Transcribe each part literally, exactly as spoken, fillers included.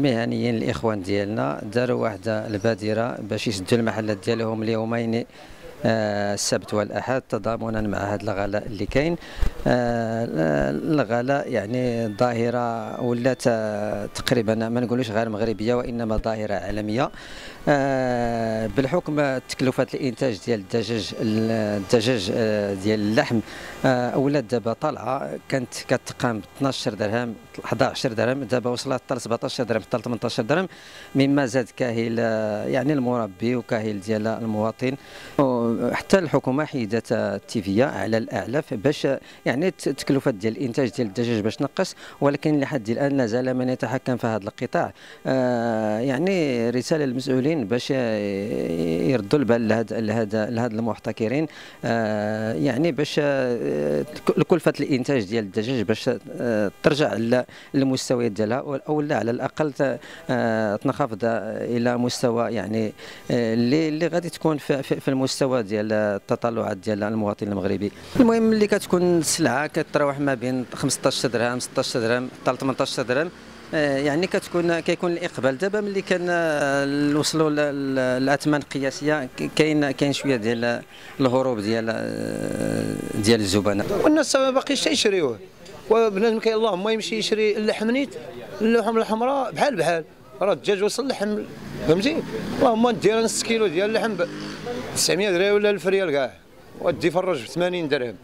مهنيين الاخوان ديالنا داروا واحد البادره باش يسدوا المحلات ديالهم اليومين السبت والاحد تضامنا مع هذا الغلاء اللي كاين. الغلاء يعني ظاهره ولات تقريبا ما نقولوش غير مغربيه وانما ظاهره عالميه بالحكم تكلفه الانتاج ديال الدجاج الدجاج ديال اللحم ولات دابا طالعه. كانت كتقام ب اثنا عشر درهم احد عشر درهم، دابا وصلت حتى ل سبعة عشر درهم حتى ل ثمانية عشر درهم، مما زاد كاهل يعني المربي وكاهل ديال المواطن. حتى الحكومه حيدت التيفيه على الاعلاف باش يعني التكلفه ديال الانتاج ديال الدجاج باش تنقص، ولكن لحد الان لا زال من يتحكم في هذا القطاع. آه يعني رساله للمسؤولين باش يردوا البال لهذا لهذا لهذا المحتكرين، آه يعني باش كلفه الانتاج ديال الدجاج باش ترجع للمستويات ديالها، او لا على الاقل تنخفض الى مستوى يعني اللي اللي غادي تكون في, في المستوى ديال التطلعات ديال المواطن المغربي. المهم اللي كتكون السلعه كتراوح ما بين خمسة عشر درهم ستة عشر درهم حتى ثمانية عشر درهم، يعني كتكون كيكون الاقبال. دابا ملي كان وصلوا للاثمان القياسيه كاين كاين شويه ديال الهروب ديال ديال الزبناء والناس ما باقيش تيشريوه، وبنادم كاين اللهم يمشي يشري اللحم نيت اللحم الحمراء بحال بحال راه الدجاج وصل لحم فهمتي، اللهم دير نص كيلو ديال اللحم ب تسعمية درهم ولا ألف ريال كاع، ودي فرج ب ثمانين درهم.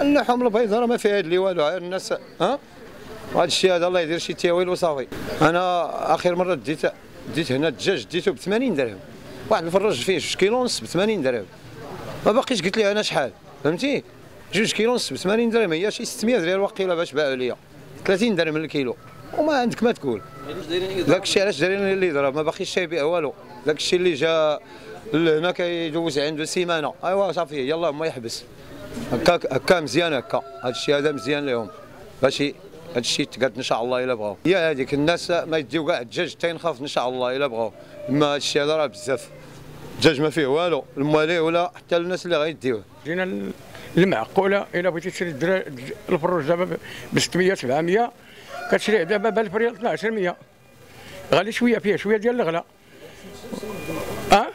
اللحم البيض راه ما فيها هاد اللي والو، الناس ها هذا الشيء هذا الله يدير شي تياويل وصافي. انا اخر مره ديت ديت هنا الدجاج ديته ب ثمانين درهم، واحد الفرج فيه جوج كيلو ونص ب ثمانين درهم، ما باقيش قلت لي انا شحال فهمتي، جوج كيلو ونص ب ثمانين درهم هي شي ستمية ريال واقيلا باش باعوا ليا ثلاثين درهم الكيلو. وما عندك ما تقول داك الشيء علاش دايرين اللي ضرب ما باقيش تيبيع والو، داك الشيء اللي جا لهنا كيدوز عنده سيمانه ايوا صافي يلاه ما يحبس هكا هكا مزيان هكا، هذا الشيء هذا مزيان لهم باش هذا الشيء تقاد ان شاء الله الا بغاو. هي هذيك الناس ما يديو كاع الدجاج حتى ينخفض ان شاء الله الا بغاو، اما هذا الشيء هذا راه بزاف الدجاج ما فيه والو المواليه ولا حتى الناس اللي غيديوه. جينا المعقوله الا بغيتي تشري الفروج دابا ب ستمية سبعمية كتشري دابا ب ألف ريال اثنا عشر مية، غالي شويه فيها شويه ديال الغلا. اه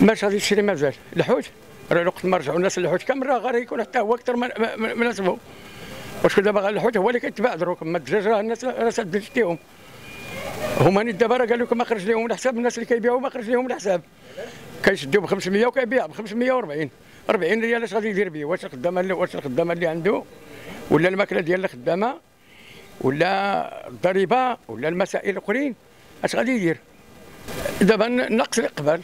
ماش غادي تشري مازال الحوت راه الوقت ما رجعوا الناس للحوت كامل راه غير يكون حتى هو اكثر من اسبوع، واش دابا غير الحوت هو اللي كيتباع دروك، ما الدجاج راه الناس راه سدت ليهم هما نيت دابا راه قال لكم ما خرج لهم الحساب، الناس اللي كيبيعوا ما خرج لهم الحساب كيشدوا ب خمسمية وكيبيع ب خمسمية وأربعين أربعين ريال. اش غادي يدير به؟ واش الخدامه واش الخدامه اللي عنده ولا الماكله ديال الخدامه ولا الضريبه ولا المسائل الاخرين اش غادي يدير؟ دابا نقص الاقبال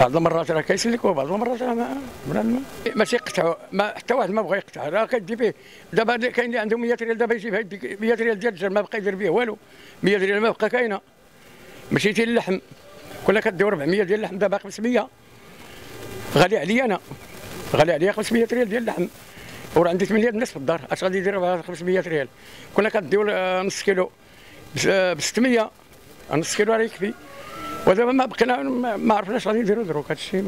بعض المرات راه كيسلك وبعض المرات راه ما ماشي يقطعوا حتى واحد ما بغى يقطع راه كدي فيه. دابا كاين اللي عنده مية ريال دابا يجيب هذيك مية ريال ديال الدجاج ما بقى يدير بيه والو، مية ريال ما بقى كاينه. مشيتي للحم كنا كديو أربعمية ديال اللحم دابا خمسمية، غالي عليا انا غالي عليا خمسمية ريال ديال اللحم، وراه عندي ثمانية الناس في الدار اش غادي يدير بها خمسمية ريال؟ كنا كديو نص كيلو ب ستمية نص كيلو راه يكفي، ودابا ما بقينا ما عرفناش غادي نديرو دروك هادشي.